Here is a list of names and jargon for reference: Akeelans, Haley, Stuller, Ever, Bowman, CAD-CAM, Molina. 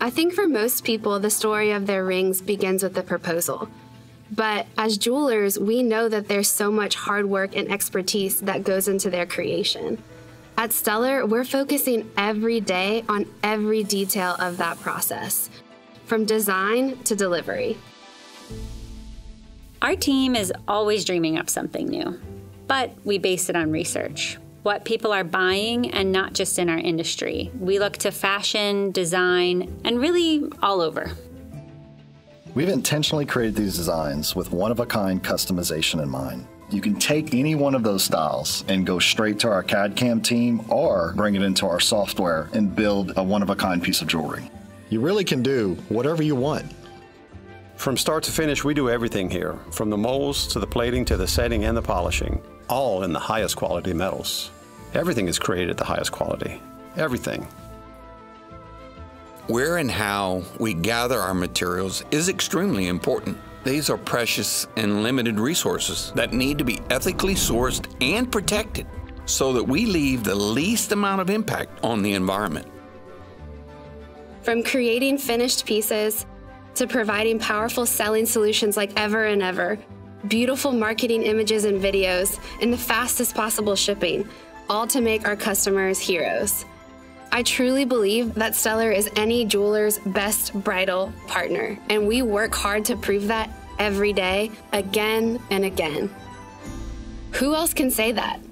I think for most people, the story of their rings begins with the proposal. But as jewelers, we know that there's so much hard work and expertise that goes into their creation. At Stuller, we're focusing every day on every detail of that process, from design to delivery. Our team is always dreaming up something new, but we base it on research. What people are buying, and not just in our industry. We look to fashion, design, and really all over. We've intentionally created these designs with one-of-a-kind customization in mind. You can take any one of those styles and go straight to our CAD-CAM team or bring it into our software and build a one-of-a-kind piece of jewelry. You really can do whatever you want. From start to finish, we do everything here, from the molds to the plating to the setting and the polishing, all in the highest quality metals. Everything is created at the highest quality. Everything. Where and how we gather our materials is extremely important. These are precious and limited resources that need to be ethically sourced and protected so that we leave the least amount of impact on the environment. From creating finished pieces, to providing powerful selling solutions like Ever and Ever, beautiful marketing images and videos, and the fastest possible shipping, all to make our customers heroes. I truly believe that Stuller is any jeweler's best bridal partner, and we work hard to prove that every day, again and again. Who else can say that?